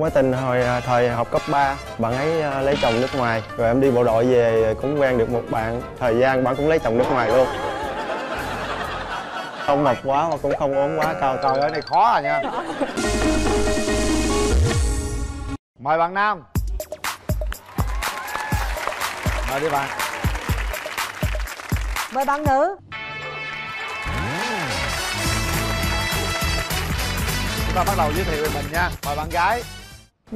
Mối tình thời học cấp 3, bạn ấy lấy chồng nước ngoài. Rồi em đi bộ đội về cũng quen được một bạn. Thời gian bạn cũng lấy chồng nước ngoài luôn. Không mập quá mà cũng không ốm quá. Cao trời ơi, này khó rồi nha. Mời bạn nam. Mời đi bạn. Mời bạn nữ. Chúng ta bắt đầu giới thiệu về mình nha. Mời bạn gái.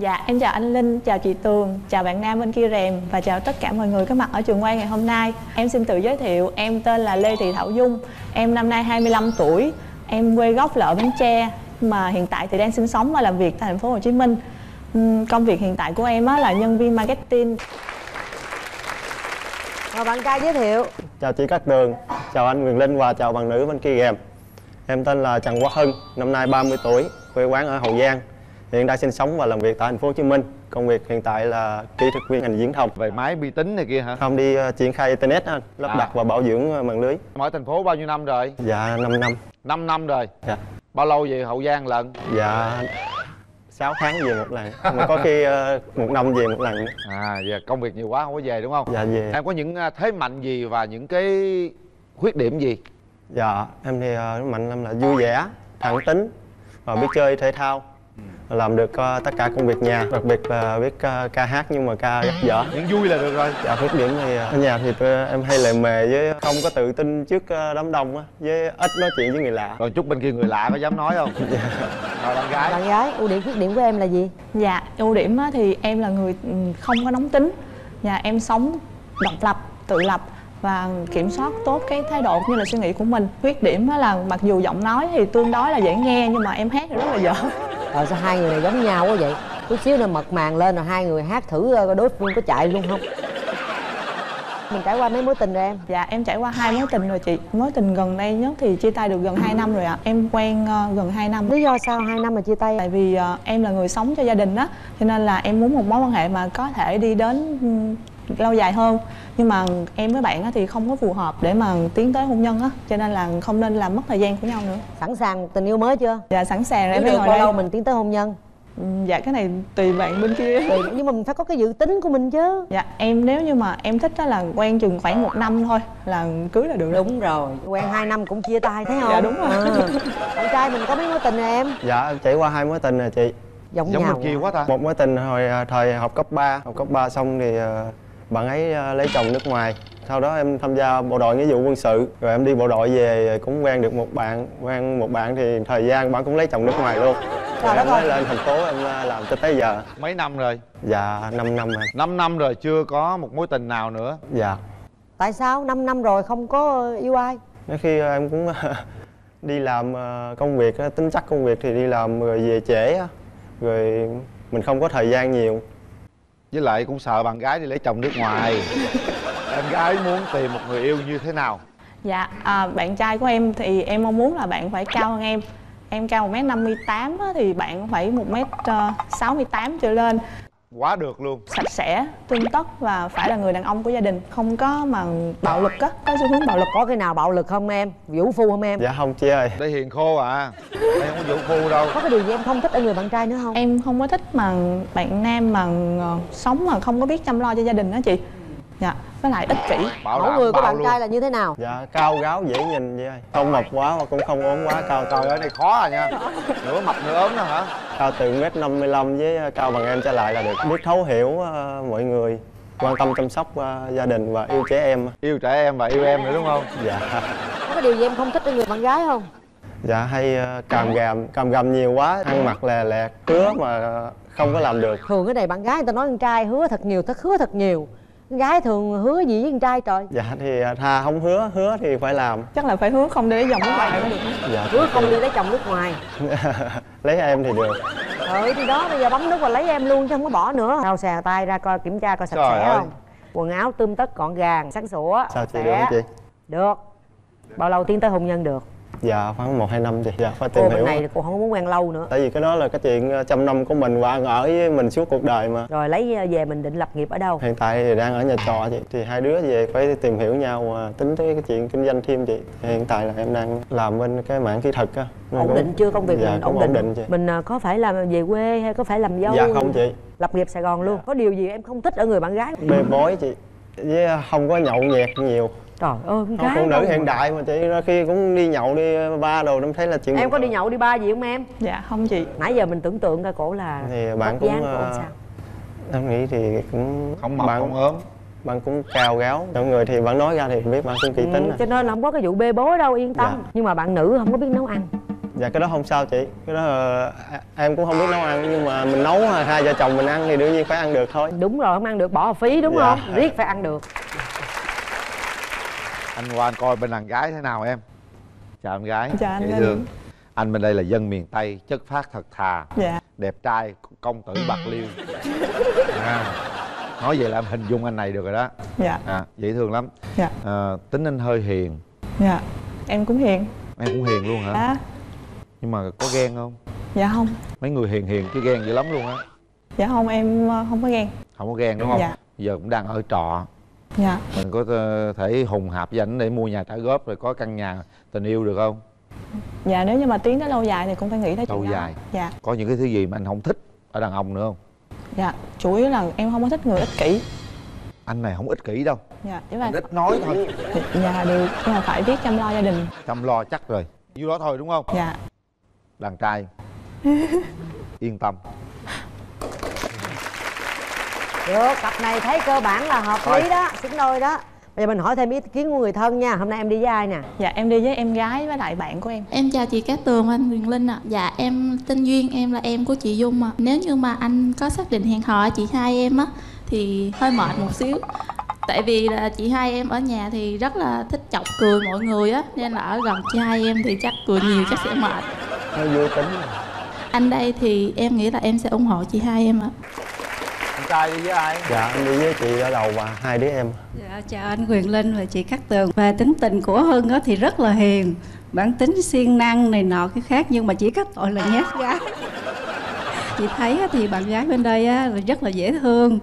Dạ, em chào anh Linh, chào chị Tường, chào bạn nam bên kia rèm và chào tất cả mọi người có mặt ở trường quay ngày hôm nay. Em xin tự giới thiệu, em tên là Lê Thị Thảo Dung, em năm nay 25 tuổi, em quê gốc là ở Bến Tre mà hiện tại thì đang sinh sống và làm việc tại thành phố Hồ Chí Minh. Công việc hiện tại của em là nhân viên marketing. Và bạn trai giới thiệu. Chào chị Cát Tường, chào anh Quyền Linh và chào bạn nữ bên kia rèm. Em tên là Trần Quốc Hưng, năm nay 30 tuổi, quê quán ở Hậu Giang. Hiện đang sinh sống và làm việc tại thành phố Hồ Chí Minh. Công việc hiện tại là kỹ thuật viên ngành viễn thông. Về máy vi tính này kia hả? Không, đi triển khai internet, lắp đặt và bảo dưỡng mạng lưới. Ở thành phố bao nhiêu năm rồi? Dạ 5 năm. 5 năm rồi. Dạ. Bao lâu về Hậu Giang lần? Dạ 6 tháng về một lần. Mà có khi 1 năm về một lần nữa. À, giờ công việc nhiều quá không có về đúng không? Dạ về. Em có những thế mạnh gì và những cái khuyết điểm gì? Dạ, em thì mạnh em là vui vẻ, thẳng tính và biết chơi thể thao. Làm được tất cả công việc nhà, đặc biệt là biết ca hát nhưng mà ca rất dở. Những vui là được rồi. Dạ, khuyết điểm thì ở nhà thì em hay lề mề với không có tự tin trước đám đông, với ít nói chuyện với người lạ. Còn chút bên kia người lạ có dám nói không? Dạ. Rồi bạn gái. Bạn gái, ưu điểm khuyết điểm của em là gì? Dạ, ưu điểm thì em là người không có nóng tính. Nhà em sống độc lập, tự lập và kiểm soát tốt cái thái độ cũng như là suy nghĩ của mình. Khuyết điểm là mặc dù giọng nói thì tương đối là dễ nghe nhưng mà em hát thì rất là dở. Sao hai người này giống nhau quá vậy? Chút xíu nữa mật màng lên rồi hai người hát thử đối phương có chạy luôn không? Mình trải qua mấy mối tình rồi em? Dạ em trải qua 2 mối tình rồi chị. Mối tình gần đây nhất thì chia tay được gần 2 năm rồi ạ. Em quen gần 2 năm. Lý do sao 2 năm mà chia tay? Tại vì em là người sống cho gia đình á, cho nên là em muốn một mối quan hệ mà có thể đi đến lâu dài hơn. Nhưng mà em với bạn thì không có phù hợp để mà tiến tới hôn nhân á, cho nên là không nên làm mất thời gian của nhau nữa. Sẵn sàng một tình yêu mới chưa? Dạ sẵn sàng rồi. Em ngồi bao lâu mình tiến tới hôn nhân? Dạ cái này tùy bạn bên kia. Tùy, nhưng mà mình phải có cái dự tính của mình chứ. Dạ em nếu như mà em thích đó là quen chừng khoảng 1 năm thôi là cưới là được. Đúng rồi, quen 2 năm cũng chia tay thấy không? Dạ đúng rồi. Bạn trai mình có mấy mối tình rồi em? Dạ em trải qua 2 mối tình rồi chị. Giống bên kia quá ta. Một mối tình thời học cấp 3. Học cấp 3 xong thì bạn ấy lấy chồng nước ngoài. Sau đó em tham gia bộ đội nghĩa vụ quân sự. Rồi em đi bộ đội về cũng quen được một bạn. Quen một bạn thì thời gian bạn cũng lấy chồng nước ngoài luôn. Rồi em mới lên thành phố em làm cho tới giờ. Mấy năm rồi? Dạ 5 năm rồi. 5 năm rồi chưa có một mối tình nào nữa? Dạ. Tại sao 5 năm rồi không có yêu ai? Nói khi em cũng đi làm công việc, tính chất công việc thì đi làm rồi về trễ. Rồi mình không có thời gian nhiều. Với lại cũng sợ bạn gái đi lấy chồng nước ngoài. Em gái muốn tìm một người yêu như thế nào? Dạ, bạn trai của em thì em mong muốn là bạn phải cao hơn em. Em cao 1m58 thì bạn phải 1m68 trở lên. Quá được luôn. Sạch sẽ, tươm tất và phải là người đàn ông của gia đình. Không có mà bạo lực á, có xu hướng bạo lực. Có cái nào bạo lực không em? Vũ phu không em? Dạ không chị ơi. Đây hiền khô à. Em không vũ phu đâu. Có cái điều gì em không thích ở người bạn trai nữa không? Em không có thích mà bạn nam mà sống mà không có biết chăm lo cho gia đình đó chị. Dạ, với lại ích kỷ. Mẫu người của bạn trai là như thế nào? Dạ, cao ráo dễ nhìn vậy. Không mập quá mà cũng không ốm quá. Cao trời ơi, này khó rồi nha. Nửa mập nửa ốm nữa hả? Cao từ 1m55 với cao bằng em trở lại là được. Biết thấu hiểu mọi người, quan tâm chăm sóc gia đình và yêu trẻ em. Yêu trẻ em và yêu em nữa đúng không? Dạ. Có cái điều gì em không thích ở người bạn gái không? Dạ, hay càm gàm nhiều quá. Ăn mặc lè lẹt, hứa mà không có làm được. Thường cái này bạn gái người ta nói con trai hứa thật nhiều, hứa thật nhiều. Gái thường hứa gì với con trai trời? Dạ thì thà không hứa, hứa thì phải làm. Chắc là phải hứa không đi lấy chồng nước ngoài mới được. Dạ, hứa không đi lấy chồng nước ngoài. Lấy em thì được. Ừ thì đó, bây giờ bấm nút và lấy em luôn chứ không có bỏ nữa. Sao xè tay ra coi, kiểm tra coi sạch sẽ không? Quần áo tươm tất gọn gàng, sáng sủa. Sao chị được không chị? Được. Bao lâu tiến tới hôn nhân được? Dạ khoảng 1-2 năm chị. Dạ phải tìm hiểu. Cô này thì cô không muốn quen lâu nữa. Tại vì cái đó là cái chuyện trăm năm của mình qua ở với mình suốt cuộc đời mà. Rồi lấy về mình định lập nghiệp ở đâu? Hiện tại thì đang ở nhà trọ chị. Thì hai đứa về phải tìm hiểu nhau tính tới cái chuyện kinh doanh thêm chị. Hiện tại là em đang làm bên cái mảng kỹ thuật á. Ổn định chưa công việc? Dạ, mình ổn định chị. Mình có phải là về quê hay có phải làm dâu? Dạ không chị. Lập nghiệp Sài Gòn luôn. Có điều gì em không thích ở người bạn gái? Bê bối chị, với không có nhậu nhẹt nhiều. Trời ơi, con gái phụ nữ hiện đại mà chị, đôi khi cũng đi nhậu đi ba đồ em thấy là chuyện. Em có đi nhậu đi ba gì không em? Dạ không chị. Nãy giờ mình tưởng tượng coi cổ là thì bạn cũng sao? Em nghĩ thì cũng không mập không ốm, bạn cũng cao gáo, mọi người thì bạn nói ra thì biết bạn cũng kỹ tính. Cho nên là không có cái vụ bê bối đâu, yên tâm. Dạ. Nhưng mà bạn nữ không có biết nấu ăn. Dạ cái đó không sao chị, cái đó em cũng không biết nấu ăn, nhưng mà mình nấu hai vợ chồng mình ăn thì đương nhiên phải ăn được thôi. Đúng rồi, không ăn được bỏ phí đúng không? Riết phải ăn được. Anh qua anh coi bên đàn gái thế nào em. Chào em gái. Chào anh. Dễ thương. Anh bên đây là dân miền Tây, chất phác thật thà. Dạ. Đẹp trai, công tử Bạc Liêu. Nói vậy là em hình dung anh này được rồi đó. Dạ. Dễ thương lắm. Dạ. Tính anh hơi hiền. Dạ. Em cũng hiền. Em cũng hiền luôn hả? Dạ. Nhưng mà có ghen không? Dạ không. Mấy người hiền chứ ghen dữ lắm luôn á. Dạ không, em không có ghen. Không có ghen đúng không? Dạ. Giờ cũng đang ở trọ. Dạ. Mình có thể hùng hạp với ảnh để mua nhà trả góp rồi có căn nhà tình yêu được không? Dạ nếu như mà tiến tới lâu dài thì cũng phải nghĩ tới chuyện đó. Lâu dài. Dạ. Có những cái thứ gì mà anh không thích ở đàn ông nữa không? Dạ chủ yếu là em không có thích người ích kỷ. Anh này không ích kỷ đâu. Dạ chỉ là ít nói thôi. Dạ được, nhưng mà phải biết chăm lo gia đình. Chăm lo chắc rồi, như đó thôi đúng không? Dạ. Đàn trai yên tâm. Được, cặp này thấy cơ bản là hợp lý đó, xứng đôi đó. Bây giờ mình hỏi thêm ý kiến của người thân nha. Hôm nay em đi với ai nè? Dạ, em đi với em gái với lại bạn của em. Em chào chị Cát Tường và anh Quyền Linh ạ. Dạ, em tên Duyên, em là em của chị Dung ạ. Nếu như mà anh có xác định hẹn hò chị hai em á, thì hơi mệt một xíu. Tại vì là chị hai em ở nhà thì rất là thích chọc cười mọi người á. Nên là ở gần chị hai em thì chắc cười nhiều chắc sẽ mệt. Hơi vô tính. Anh đây thì em nghĩ là em sẽ ủng hộ chị hai em ạ. Trai đi với ai? Dạ em đi với chị ở đầu và hai đứa em. Dạ chào anh Quyền Linh và chị Cát Tường. Về tính tình của Hưng đó thì rất là hiền, bản tính siêng năng này nọ cái khác, nhưng mà chỉ có tội là nhát gái. Chị thấy thì bạn gái bên đây là rất là dễ thương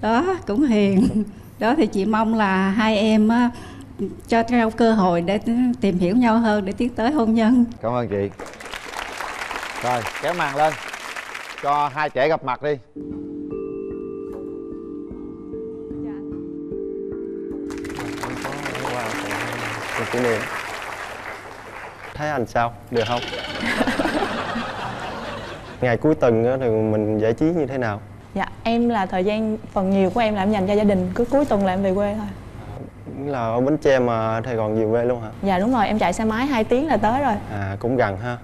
đó, cũng hiền đó, thì chị mong là hai em cho nhau cơ hội để tìm hiểu nhau hơn để tiến tới hôn nhân. Cảm ơn chị. Rồi kéo màn lên cho hai trẻ gặp mặt đi. Cũng được. Thấy anh sao? Được không? Ngày cuối tuần thì mình giải trí như thế nào? Dạ, em là thời gian phần nhiều của em làm dành cho gia đình. Cứ cuối tuần là em về quê thôi. Là ở Bến Tre mà Sài Gòn về quê luôn hả? Dạ đúng rồi, em chạy xe máy 2 tiếng là tới rồi. À, cũng gần ha.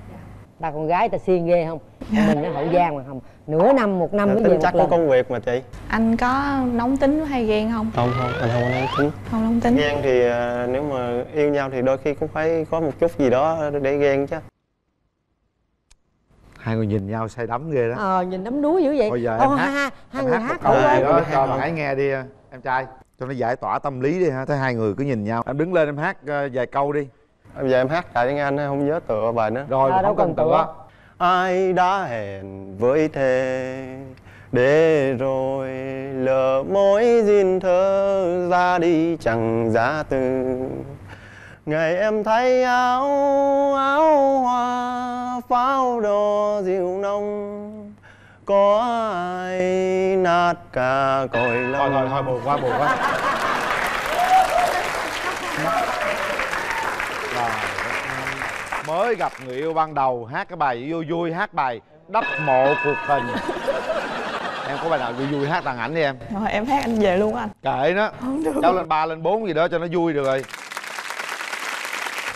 Bà con gái ta siêng ghê không? Mình ở Hậu Giang mà không? Nửa năm, một năm mới về một lần. Chắc có công việc mà chị. Anh có nóng tính hay ghen không? Không, không, anh không có nóng tính. Không nóng tính. Ghen thì nếu mà yêu nhau thì đôi khi cũng phải có một chút gì đó để ghen chứ. Hai người nhìn nhau say đắm ghê đó. Nhìn đắm đuối dữ vậy. Thôi giờ em hát, hai người hát câu đó cho bạn ấy nghe đi em trai. Cho nó giải tỏa tâm lý đi ha, thấy hai người cứ nhìn nhau. Em đứng lên em hát vài câu đi. Bây giờ em hát tại tiếng Anh không nhớ tựa bài nữa. Rồi đâu cần tựa. Ai đã hẹn với thề để rồi lỡ mối duyên thơ ra đi chẳng giá từ. Ngày em thấy áo hoa pháo đỏ rượu nông, có ai nát cả cội lòng. Thôi thôi buồn quá mới gặp người yêu ban đầu hát cái bài vui vui, hát bài đắp mộ cuộc tình. Em có bài nào vui vui hát tặng ảnh đi em. Rồi em hát anh về luôn anh. Kệ nó. Không được. Cháu lên 3 lên 4 gì đó cho nó vui được rồi.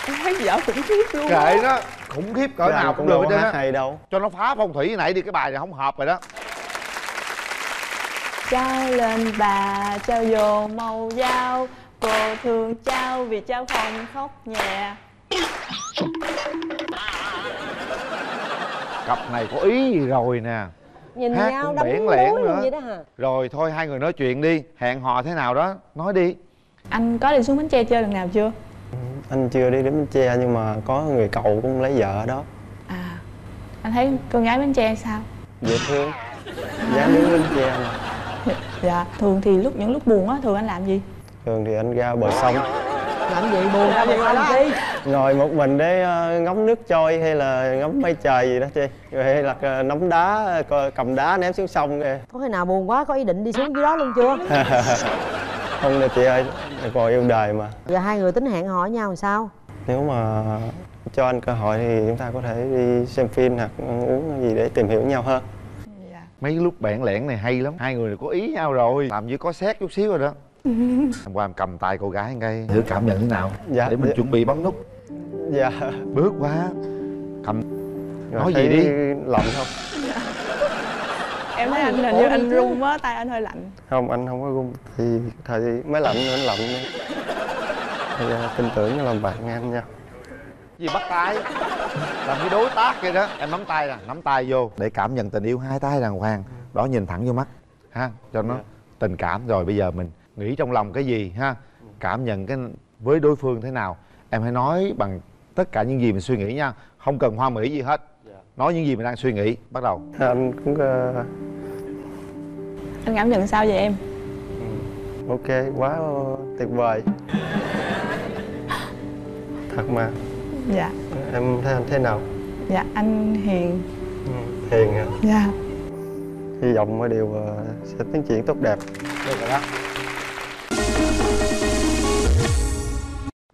Em hát dở khủng khiếp luôn. Kệ nó, khủng khiếp cỡ nào cũng được hết trơn á. Hay đâu. Cho nó phá phong thủy nãy đi, cái bài này không hợp rồi đó. Cháu lên bà cháu vô màu dao, cô thương cháu vì cháu không khóc nhẹ. Cặp này có ý gì rồi nè. Nhìn hát nhau cũng bẽn lẽn nữa vậy đó hả? Rồi thôi hai người nói chuyện đi. Hẹn hò thế nào đó, nói đi. Anh có đi xuống Bến Tre chơi lần nào chưa? Anh chưa đi đến Bến Tre nhưng mà có người cậu cũng lấy vợ ở đó. À, anh thấy con gái Bến Tre sao? Dễ thương, dám đến Bến Tre mà. Dạ, thường thì những lúc buồn á, thường anh làm gì? Thường thì anh ra bờ sông. Làm gì buồn ra bờ sông đi? Ngồi một mình để ngắm nước trôi hay là ngắm mây trời gì đó chị. Rồi hay là nắm đá, cầm đá ném xuống sông kìa. Có khi nào buồn quá có ý định đi xuống dưới đó luôn chưa? Không nè chị ơi, còn yêu đời mà. Giờ hai người tính hẹn hò nhau làm sao? Nếu mà cho anh cơ hội thì chúng ta có thể đi xem phim hoặc uống gì để tìm hiểu nhau hơn. Dạ. Mấy lúc bẽn lẽn này hay lắm. Hai người này có ý nhau rồi, làm như có xét chút xíu rồi đó. Hôm qua em cầm tay cô gái ngay thử cảm nhận thế nào. Dạ. Để mình chuẩn bị bấm nút. Dạ. Bước quá. Cầm. Rồi, nói gì đi. Lạnh không? Dạ. Em thấy anh hình như anh run quá, tay anh hơi lạnh. Không, anh không có run. Thì thời mới lạnh nữa, anh lạnh nữa. Thì tin tưởng nó làm bạn anh nha. Gì bắt tay làm cái đối tác kia đó. Em nắm tay nè, nắm tay vô để cảm nhận tình yêu hai tay đàng hoàng đó, nhìn thẳng vô mắt ha, cho nó tình cảm. Rồi bây giờ mình nghĩ trong lòng cái gì ha, cảm nhận cái với đối phương thế nào. Em hãy nói bằng tất cả những gì mình suy nghĩ nha, không cần hoa mỹ gì hết, nói những gì mình đang suy nghĩ. Bắt đầu. Anh cũng anh cảm nhận sao vậy em? Ok, quá tuyệt vời. Thật mà. Dạ. Em thấy anh thế nào? Dạ, anh hiền. Hiền hả? Dạ. Hy vọng mọi điều sẽ tiến triển tốt đẹp. Được rồi đó.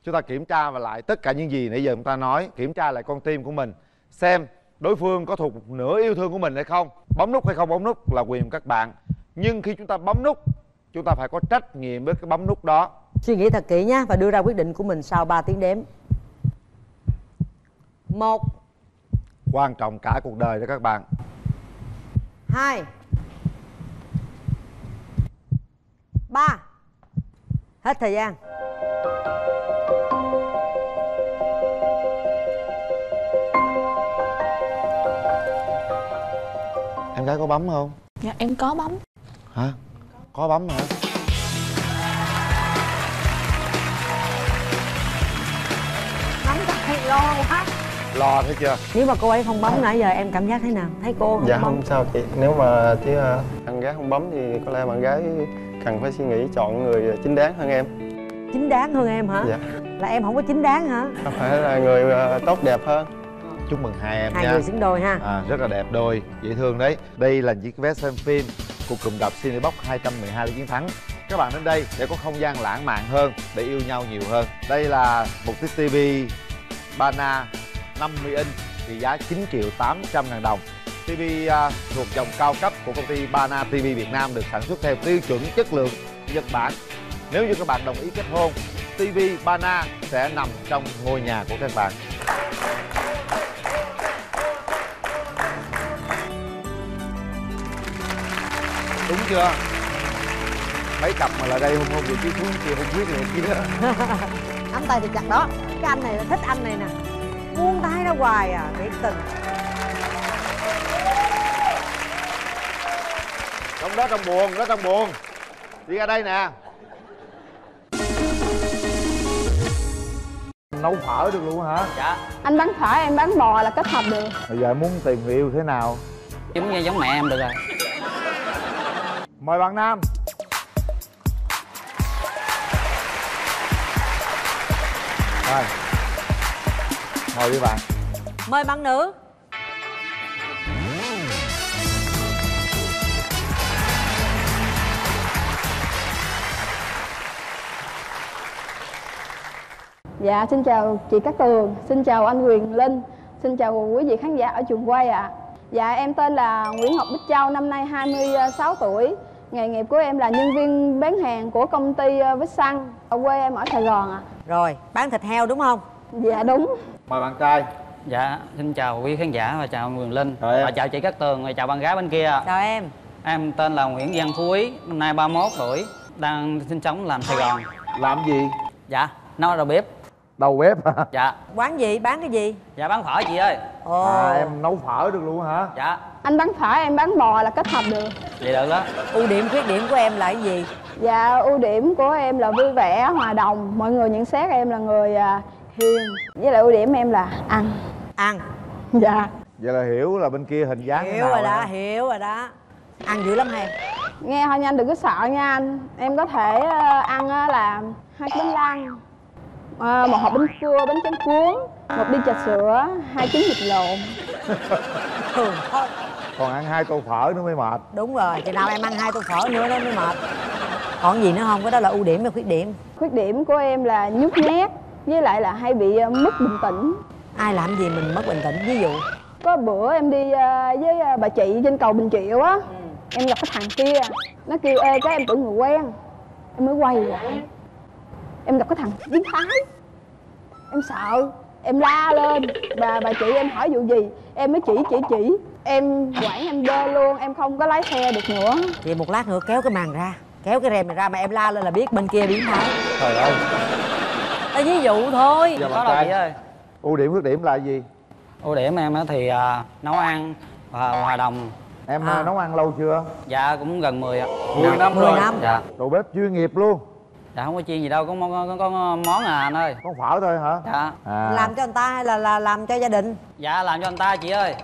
Chúng ta kiểm tra và lại tất cả những gì nãy giờ chúng ta nói. Kiểm tra lại con tim của mình, xem đối phương có thuộc nửa yêu thương của mình hay không. Bấm nút hay không bấm nút là quyền của các bạn. Nhưng khi chúng ta bấm nút, chúng ta phải có trách nhiệm với cái bấm nút đó. Suy nghĩ thật kỹ nha và đưa ra quyết định của mình sau 3 tiếng đếm. 1. Quan trọng cả cuộc đời đó các bạn. 2. 3. Hết thời gian. Em gái có bấm không? Dạ em có bấm. Hả? Có bấm hả? Bấm tay lo quá. Lo thấy chưa? Nếu mà cô ấy không bấm nãy giờ em cảm giác thế nào? Thấy cô không? Dạ bấm. Không sao chị. Nếu mà chứ bạn gái không bấm thì có lẽ bạn gái cần phải suy nghĩ chọn người chính đáng hơn em. Chính đáng hơn em hả? Dạ. Là em không có chính đáng hả? Không, phải là người tốt đẹp hơn. Chúc mừng hai em nha. Hai người xứng đôi ha. À, rất là đẹp đôi, dễ thương đấy. Đây là chiếc vé xem phim của cụm đập Cinebox 212 để chiến thắng. Các bạn đến đây để có không gian lãng mạn hơn, để yêu nhau nhiều hơn. Đây là một chiếc tivi Bana 50 inch trị giá 9.800.000 đồng. TV thuộc dòng cao cấp của công ty Bana TV Việt Nam, được sản xuất theo tiêu chuẩn chất lượng Nhật Bản. Nếu như các bạn đồng ý kết hôn, TV Bana sẽ nằm trong ngôi nhà của các bạn. Đúng chưa? Mấy cặp mà là đây hôm vừa kia xuống kia không biết này kia. Nắm tay thì chặt đó. Cái anh này là thích anh này nè. Buông tay ra hoài à, để tình. Trong đó trong buồn, đó trong buồn. Đi ra đây nè. Nấu phở được luôn hả? Dạ. Anh bán phở, em bán bò là kết hợp được. Bây giờ muốn tìm người yêu thế nào? Giống như giống mẹ em được rồi. Mời bạn nam. Rồi. Mời đi bạn. Mời bạn nữ. Dạ, xin chào chị Cát Tường, xin chào anh Quyền Linh, xin chào quý vị khán giả ở trường quay ạ. Dạ, em tên là Nguyễn Ngọc Bích Châu, năm nay 26 tuổi. Nghề nghiệp của em là nhân viên bán hàng của công ty Vissan. Ở quê em ở Sài Gòn ạ. Rồi, bán thịt heo đúng không? Dạ đúng. Mời bạn trai. Dạ, xin chào quý khán giả và chào Quyền Linh. Và chào chị Cát Tường và chào bạn gái bên kia. Chào em. Em tên là Nguyễn Văn Phú Ý, năm nay 31 tuổi, đang sinh sống làm Sài Gòn. Làm gì? Dạ, nấu đầu bếp. Đầu bếp hả? Dạ. Quán gì? Bán cái gì? Dạ bán phở chị ơi. À em nấu phở được luôn hả? Dạ. Anh bán phở, em bán bò là kết hợp được. Vậy được đó. Ưu điểm, khuyết điểm của em là cái gì? Dạ, ưu điểm của em là vui vẻ, hòa đồng. Mọi người nhận xét em là người hiền. Với lại ưu điểm em là ăn. Ăn? Dạ. Vậy là hiểu là bên kia hình dáng hiểu rồi đó, hả? Hiểu rồi đó. Ăn dữ lắm hay? Nghe thôi nha anh, đừng có sợ nha anh. Em có thể ăn là 2 bánh lăng, 1 hộp bánh cua, bánh tráng cuốn, 1 ly trà sữa, 2 trứng vịt lộn. Thường thôi. Còn ăn 2 tô phở nữa mới mệt. Đúng rồi, chừng nào em ăn 2 tô phở nữa nó mới mệt. Còn gì nữa không? Cái đó là ưu điểm hay khuyết điểm? Khuyết điểm của em là nhút nhát, với lại là hay bị mất bình tĩnh. Ai làm gì mình mất bình tĩnh? Ví dụ có bữa em đi với bà chị trên cầu Bình Triệu á, em gặp cái thằng kia, nó kêu ê cái em tưởng người quen, em mới quay lại, em gặp cái thằng biến thái, em sợ, em la lên, bà chị em hỏi vụ gì, em mới chỉ, em quảng anh đê luôn, em không có lái xe được nữa. Vậy một lát nữa kéo cái màn ra, kéo cái rèm này ra mà em la lên là biết bên kia biến thái. Trời ơi. Đó ví dụ thôi. Giờ đó là gì ơi? Ưu điểm khuyết điểm là gì? Ưu điểm em thì nấu ăn và hòa đồng. Em nấu ăn lâu chưa? Dạ cũng gần 10 ạ. 10 năm rồi. Dạ. Đầu bếp chuyên nghiệp luôn. Dạ không có chuyên gì đâu, có món à anh ơi. Con phở thôi hả? Dạ. Làm cho anh ta hay là làm cho gia đình? Dạ làm cho anh ta chị ơi.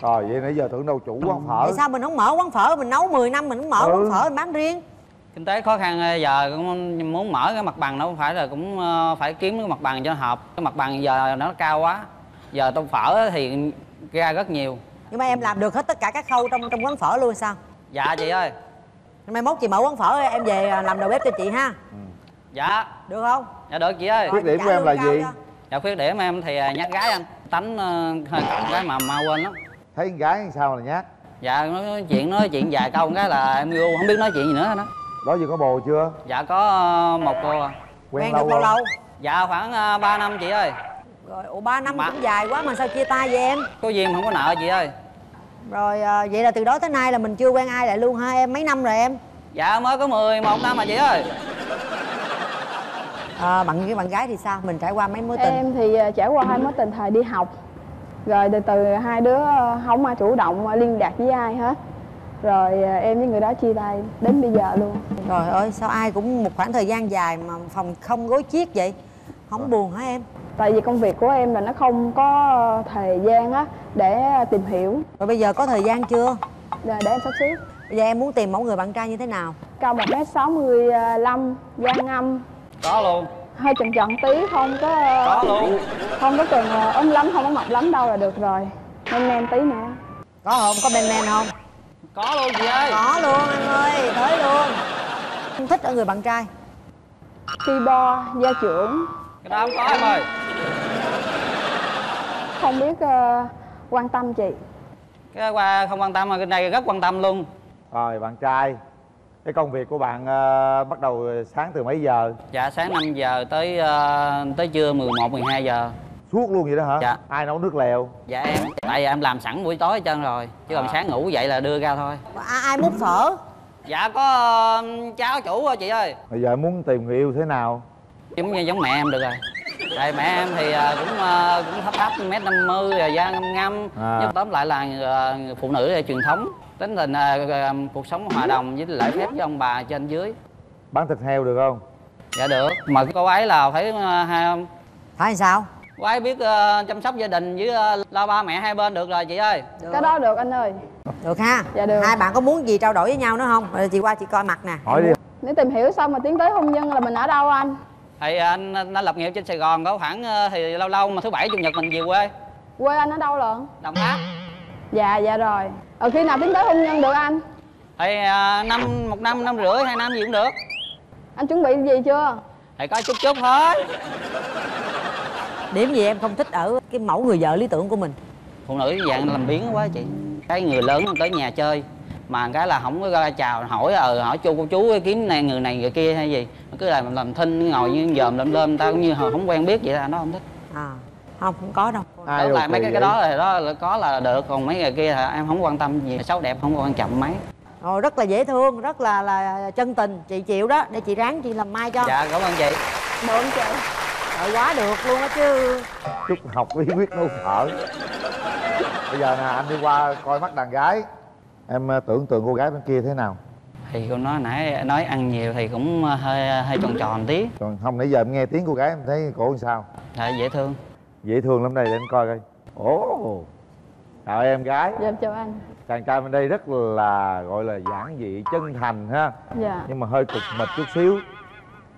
Rồi vậy nãy giờ tưởng đâu chủ quán phở. Vậy sao mình không mở quán phở, mình nấu 10 năm mình không mở quán phở mình bán riêng? Kinh tế khó khăn giờ cũng muốn mở cái mặt bằng, nó cũng phải là cũng phải kiếm cái mặt bằng cho nó hợp. Cái mặt bằng giờ nó cao quá. Giờ tô phở thì ra rất nhiều. Nhưng mà em làm được hết tất cả các khâu trong quán phở luôn sao? Dạ chị ơi. Mai mốt chị mở quán phở em về làm đầu bếp cho chị ha. Dạ. Được không? Dạ được chị ơi. Khuyết điểm của em là gì? Dạ khuyết điểm em thì nhát gái anh. Tánh hơi cận cái mà quên lắm. Thấy con gái sao là nhát? Dạ nói chuyện vài câu cái là em vô không biết nói chuyện gì nữa đó. Đó giờ có bồ chưa? Dạ có một cô. Quen được bao lâu? Dạ khoảng 3 năm chị ơi. Rồi, ủa 3 năm mà cũng dài quá mà sao chia tay vậy em? Có duyên không có nợ chị ơi. Rồi vậy là từ đó tới nay là mình chưa quen ai lại luôn ha em? Mấy năm rồi em? Dạ mới có 11 năm mà chị ơi. Bạn với bạn gái thì sao? Mình trải qua mấy mối tình? Em thì trải qua 2 mối tình thời đi học. Rồi từ 2 đứa không ai chủ động liên lạc với ai hết. Rồi em với người đó chia tay đến bây giờ luôn. Trời ơi sao ai cũng một khoảng thời gian dài mà phòng không gối chiếc vậy? Không buồn hả em? Tại vì công việc của em là nó không có thời gian á để tìm hiểu. Rồi bây giờ có thời gian chưa? Rồi để em sắp xếp. Bây giờ em muốn tìm mẫu người bạn trai như thế nào? Cao 1m65, da ngâm. Có luôn. Hơi chần chần tí, không có... Có luôn. Không có cần ốm lắm, không có mập lắm đâu là được rồi. Men men tí nữa. Có không? Có men men không? Có luôn chị ơi. Có luôn anh ơi, tới luôn. Em thích ở người bạn trai? Ti bo, gia trưởng. Cái đó không có em ơi. Không biết quan tâm chị. Cái qua không quan tâm mà cái này rất quan tâm luôn. Rồi bạn trai, cái công việc của bạn bắt đầu sáng từ mấy giờ? Dạ sáng 5 giờ tới tới trưa 11, 12 giờ. Suốt luôn vậy đó hả? Dạ. Ai nấu nước lèo? Dạ em. Tại vì em làm sẵn buổi tối hết trơn rồi. Chứ còn sáng ngủ dậy là đưa ra thôi. Ai múc phở? Dạ có cháu chủ chị ơi. Bây giờ muốn tìm người yêu thế nào? Giống mẹ em được rồi. Tại mẹ em thì cũng thấp 1m50, da ngâm ngâm. Nhưng tóm lại là phụ nữ truyền thống. Tính tình cuộc sống hòa đồng với lễ phép với ông bà trên dưới. Bán thịt heo được không? Dạ được. Mà cô ấy là phải phải sao? Cô ấy biết chăm sóc gia đình với lo ba mẹ hai bên được rồi chị ơi. Được. Cái đó được anh ơi. Được ha? Dạ được. Hai bạn có muốn gì trao đổi với nhau nữa không? Rồi chị qua chị coi mặt nè. Hỏi đi. Nếu tìm hiểu xong mà tiến tới hôn nhân là mình ở đâu anh? Thì anh đã lập nghiệp trên Sài Gòn có khoảng thì lâu lâu mà thứ bảy chủ nhật mình về quê. Quê anh ở đâu lận? Đồng Tháp. Dạ dạ rồi. Ở khi nào tiến tới hôn nhân được anh? Thì một năm rưỡi 2 năm gì cũng được. Anh chuẩn bị gì chưa? Thì có chút chút thôi. Điểm gì em không thích ở cái mẫu người vợ lý tưởng của mình? Phụ nữ dạng làm biếng quá chị. Cái người lớn tới nhà chơi mà cái là không có ra chào hỏi hỏi cô chú kiếm này người kia hay gì, cứ làm thinh ngồi như dòm lơm lơm, tao cũng như họ không quen biết vậy là nó không thích. Không có đâu. Ai lại mấy cái đó thì đó là có là được, còn mấy người kia là em không quan tâm gì, xấu đẹp không quan trọng mấy. Rồi rất là dễ thương, rất là chân tình, chị chịu đó để chị ráng chị làm mai cho. Dạ cảm ơn chị. Được chị. Rồi quá được luôn á chứ. Chúc học bí quyết nấu phở. Bây giờ nè anh đi qua coi mắt đàn gái. Em tưởng tượng cô gái bên kia thế nào? Thì cô nói nãy nói ăn nhiều thì cũng hơi tròn tròn tí. Còn không, nãy giờ em nghe tiếng cô gái em thấy cổ làm sao? Dạ dễ thương. Dễ thương lắm, đây để em coi coi. Ồ, chào em gái. Dạ em chào anh. Chàng trai bên đây rất là gọi là giản dị, chân thành ha. Dạ. Nhưng mà hơi cục mịch chút xíu.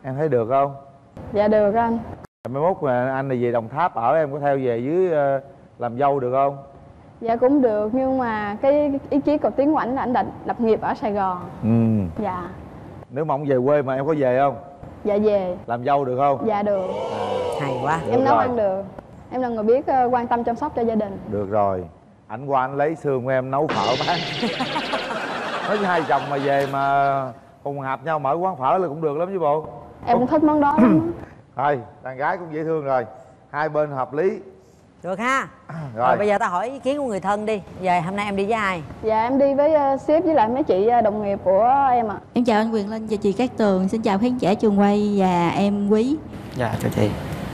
Em thấy được không? Dạ được anh. 21 anh là về Đồng Tháp ở, em có theo về dưới làm dâu được không? Dạ cũng được, nhưng mà cái ý chí cầu tiến của ảnh là ảnh lập nghiệp ở Sài Gòn. Ừ. Dạ. Nếu mà ông về quê mà em có về không? Dạ về. Làm dâu được không? Dạ được. Hay quá. Em nấu ăn được. Em là người biết quan tâm chăm sóc cho gia đình. Được rồi. Ảnh qua anh lấy xương của em nấu phở bán. Nói với hai chồng mà về mà cùng hợp nhau mở quán phở là cũng được lắm chứ bộ. Em cũng thích món đó lắm. Thôi, đàn gái cũng dễ thương rồi. Hai bên hợp lý. Được ha. Rồi bây giờ ta hỏi ý kiến của người thân đi. Về hôm nay em đi với ai? Dạ em đi với sếp với lại mấy chị đồng nghiệp của em ạ. Em chào anh Quyền Linh và chị Cát Tường. Xin chào khán giả trường quay và em Quý. Dạ chào chị.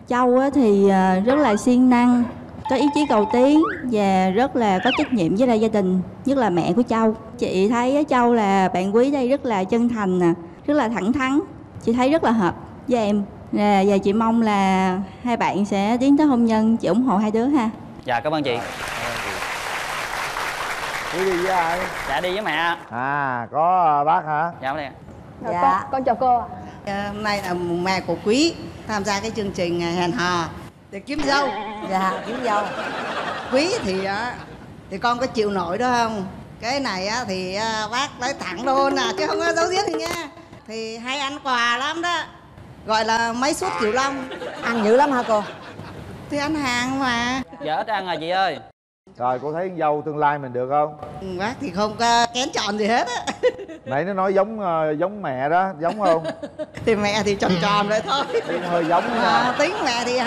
Châu thì rất là siêng năng, có ý chí cầu tiến và rất là có trách nhiệm với lại gia đình, nhất là mẹ của Châu. Chị thấy Châu là bạn Quý đây rất là chân thành nè, rất là thẳng thắn. Chị thấy rất là hợp với em. Và chị mong là hai bạn sẽ tiến tới hôn nhân, chị ủng hộ hai đứa ha. Dạ cảm ơn chị. Quý đi với ai? Dạ đi với mẹ. À có bác hả? Dạ không đi. Dạ con chào cô. Hôm nay là mẹ của Quý tham gia cái chương trình hẹn hò để kiếm dâu. Dạ kiếm dâu. Quý thì con có chịu nổi đó không? Cái này thì bác nói thẳng luôn à, chứ không có giấu giếm gì nha. Thì hay ăn quà lắm đó, gọi là mấy suất Kiều Long. Ăn dữ lắm hả cô? Thì ăn hàng mà. Dạ ít ăn rồi chị ơi. Rồi cô thấy dâu tương lai mình được không? Bác thì không có kén chọn gì hết á. Nãy nó nói giống mẹ đó, giống không? Thì mẹ thì tròn tròn rồi thôi. Tiếng hơi giống tính mẹ thì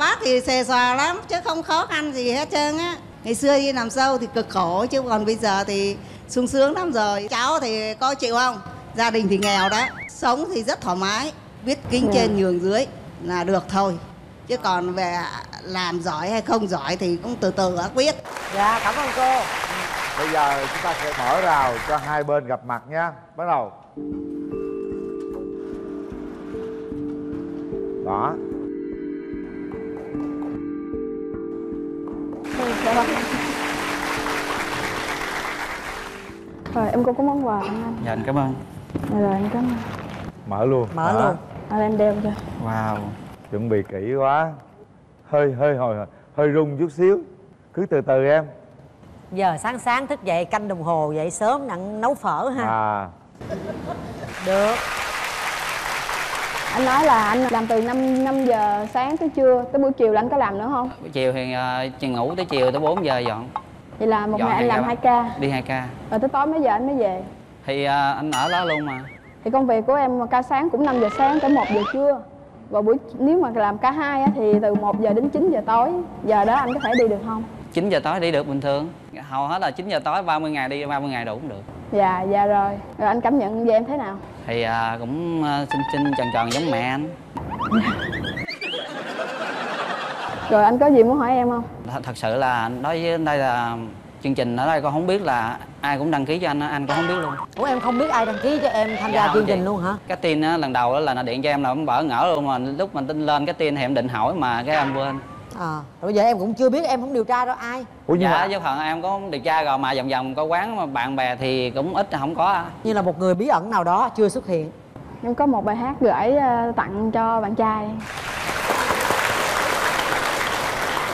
bác thì xề xòa lắm chứ không khó khăn gì hết trơn á. Ngày xưa đi làm sâu thì cực khổ chứ còn bây giờ thì sung sướng lắm rồi. Cháu thì có chịu không? Gia đình thì nghèo đó, sống thì rất thoải mái, biết kính trên nhường dưới là được thôi. Chứ còn về làm giỏi hay không giỏi thì cũng từ từ đã quyết. Dạ, cảm ơn cô. Bây giờ chúng ta sẽ mở rào cho hai bên gặp mặt nha. Bắt đầu. Đó. Rồi, em cũng có món quà không anh? Dạ, anh cảm ơn. Rồi, anh cảm ơn. Mở luôn. Mở luôn. Em đeo cho. Wow, chuẩn bị kỹ quá. Hơi rung chút xíu. Cứ từ từ em. Giờ sáng sáng thức dậy canh đồng hồ dậy sớm nặng nấu phở ha. À. Được. Anh nói là anh làm từ 5 giờ sáng tới trưa, tới buổi chiều là anh có làm nữa không? Buổi chiều thì ngủ tới chiều tới 4 giờ dọn. Vậy là một ngày anh làm 2 ca. Đi 2 ca. Rồi tới tối mấy giờ anh mới về? Thì anh ở đó luôn mà. Thì công việc của em ca sáng cũng 5 giờ sáng tới 1 giờ trưa. Rồi nếu mà làm ca 2 thì từ 1 giờ đến 9 giờ tối. Giờ đó anh có thể đi được không? 9 giờ tối đi được bình thường. Hầu hết là 9 giờ tối 30 ngày đi, 30 ngày đủ cũng được. Dạ, dạ rồi. Rồi anh cảm nhận về em thế nào? Thì cũng xinh tròn tròn giống mẹ anh. Rồi anh có gì muốn hỏi em không? Thật sự là đối với đây là chương trình ở đây con không biết là ai cũng đăng ký cho anh cũng không biết luôn. Ủa em không biết ai đăng ký cho em tham gia chương trình luôn hả? Cái tin lần đầu là nó điện cho em là em bỡ ngỡ luôn, mà lúc mình tin lên cái tin thì em định hỏi mà cái em quên. Bây giờ em cũng chưa biết, em không điều tra đâu ai. Ủa nhưng mà với phần em có điều tra rồi mà vòng vòng coi quán mà bạn bè thì cũng ít không có. Như là một người bí ẩn nào đó chưa xuất hiện. Em có một bài hát gửi tặng cho bạn trai.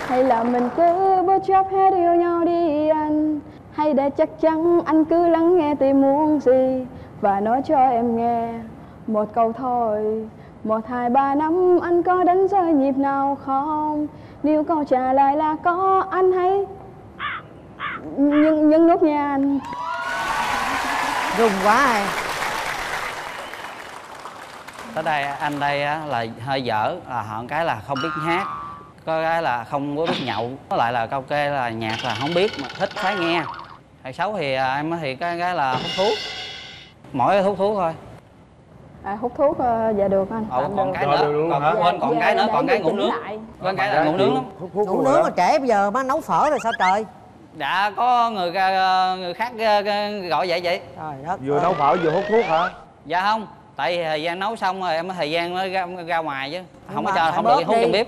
Hay là mình cứ bất chấp hết yêu nhau đi anh, hay để chắc chắn anh cứ lắng nghe tìm muốn gì và nói cho em nghe một câu thôi. 1, 2, 3, 5 anh có đánh rơi nhịp nào không? Nếu câu trả lời là có, anh hãy nhấn nút nha anh. Rung quá à. Tới đây anh đây là hơi dở, là họ cái là không biết hát, có cái là không có biết nhậu, có lại là karaoke là nhạc là không biết mà thích phải nghe. Thằng Sáu thì em thì cái là hút thuốc, mỗi hút thuốc thôi. Hút thuốc dạ được anh. Còn cái nữa, còn cái nữa, còn cái ngủ nướng. Con cái là ngủ nướng lắm. Ngủ nướng mà trễ bây giờ má nấu phở rồi sao trời. Dạ có người khác gọi vậy chị. Trời đất. Vừa nấu phở vừa hút thuốc hả? Dạ không, tại thời gian nấu xong rồi em có thời gian mới ra ngoài chứ. Nhưng không có chờ, không được hút trong bếp.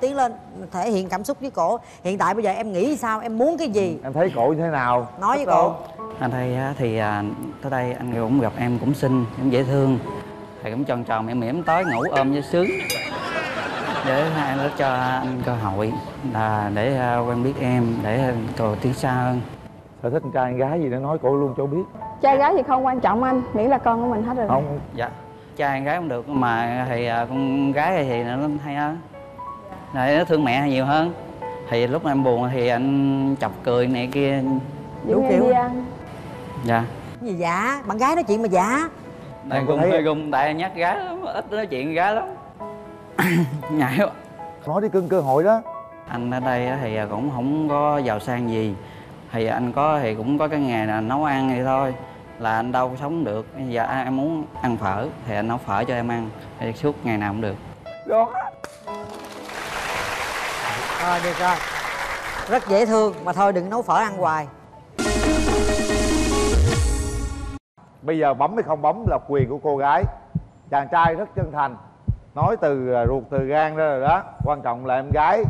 Tiến lên, thể hiện cảm xúc với cổ. Hiện tại bây giờ em nghĩ sao, em muốn cái gì? Em thấy cổ như thế nào? Nói với cổ. Anh thấy thì tới đây anh cũng gặp em cũng xinh, cũng dễ thương. Thì cũng tròn tròn em mỉm tới ngủ ôm với sướng. Để em đã cho anh cơ hội là để quen biết em, để cầu tiến xa hơn. Sở thích trai gái gì để nói cổ luôn cho biết. Trai gái thì không quan trọng anh, miễn là con của mình hết rồi. Không, dạ trai gái không được mà thì con gái thì nó hay hơn, lại nó thương mẹ nhiều hơn. Thì lúc em buồn thì anh chọc cười này kia đủ kiểu. Dạ. Gì dạ, bạn gái nói chuyện mà dạ. Tại cũng tại nhắc gái lắm, ít nói chuyện gái lắm. Ngại quá. Nói đi cưng, cơ hội đó. Anh ở đây thì cũng không có giàu sang gì. Thì anh có thì cũng có cái nghề là nấu ăn vậy thôi. Là anh đâu sống được. Giờ em muốn ăn phở thì anh nấu phở cho em ăn thì suốt ngày nào cũng được. Đó. Rồi được rồi. Rất dễ thương mà thôi đừng nấu phở ăn hoài. Bây giờ bấm hay không bấm là quyền của cô gái. Chàng trai rất chân thành, nói từ ruột từ gan ra rồi đó. Quan trọng là em gái.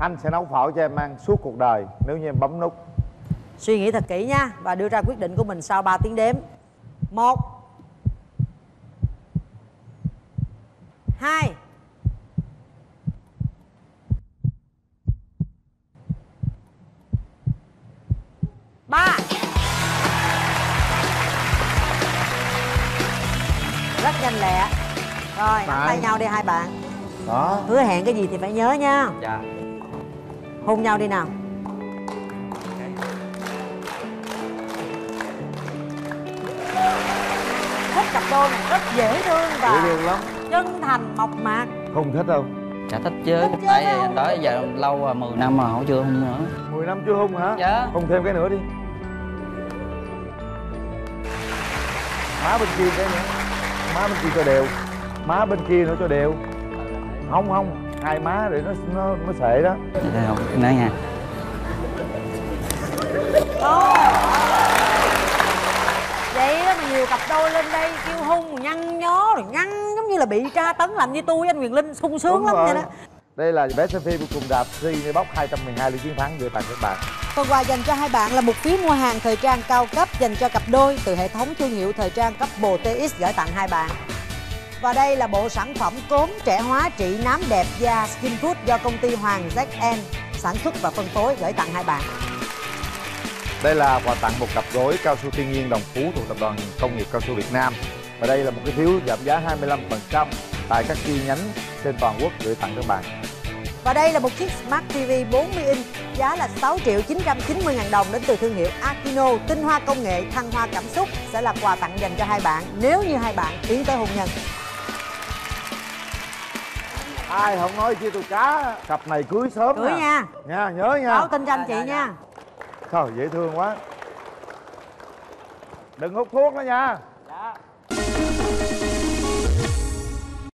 Anh sẽ nấu phở cho em ăn suốt cuộc đời nếu như em bấm nút. Suy nghĩ thật kỹ nha và đưa ra quyết định của mình sau 3 tiếng đếm. 1 2. Rất nhanh lẹ. Rồi, nắm tay nhau đi hai bạn. Đó. Hứa hẹn cái gì thì phải nhớ nha. Dạ. Hôn nhau đi nào. Thích cặp đôi này rất dễ thương và dễ thương lắm. Chân thành, mộc mạc. Không thích đâu. Dạ thích chứ. Thích tại tới giờ lâu rồi, 10 năm mà chưa hôn nữa. 10 năm chưa hôn hả? Dạ. Hôn thêm cái nữa đi. Má bên kia cái nữa. Má bên kia cho đều. Má bên kia nữa cho đều. Không không, hai má để nó sệ đó. Để không, nói nha. Vậy đó mà nhiều cặp đôi lên đây kêu hung, nhăn nhó rồi nhăn giống như là bị tra tấn làm như tôi với anh Quyền Linh sung sướng. Đúng lắm rồi. Vậy đó. Đây là vé xem phim cùng đạp Cinebox 212 lượt chiến thắng gửi tặng các bạn. Phần quà dành cho hai bạn là một phiếu mua hàng thời trang cao cấp dành cho cặp đôi từ hệ thống thương hiệu thời trang Couple TX gửi tặng hai bạn. Và đây là bộ sản phẩm cốm trẻ hóa trị nám đẹp da Skin Food do công ty Hoàng ZN sản xuất và phân phối gửi tặng hai bạn. Đây là quà tặng một cặp gối cao su thiên nhiên Đồng Phú thuộc tập đoàn Công nghiệp Cao su Việt Nam. Và đây là một cái phiếu giảm giá 25% tại các chi nhánh trên toàn quốc gửi tặng các bạn. Và đây là một chiếc Smart TV 40 inch giá là 6.990.000 đồng đến từ thương hiệu Akino. Tinh hoa công nghệ, thăng hoa cảm xúc sẽ là quà tặng dành cho hai bạn nếu như hai bạn tiến tới hôn nhân. Ai không nói chia tôi cá, cặp này cưới sớm. Cưới nha. Nha, nhớ nha. Báo tin cho anh chị nha. Trời dễ thương quá. Đừng hút thuốc đó nha.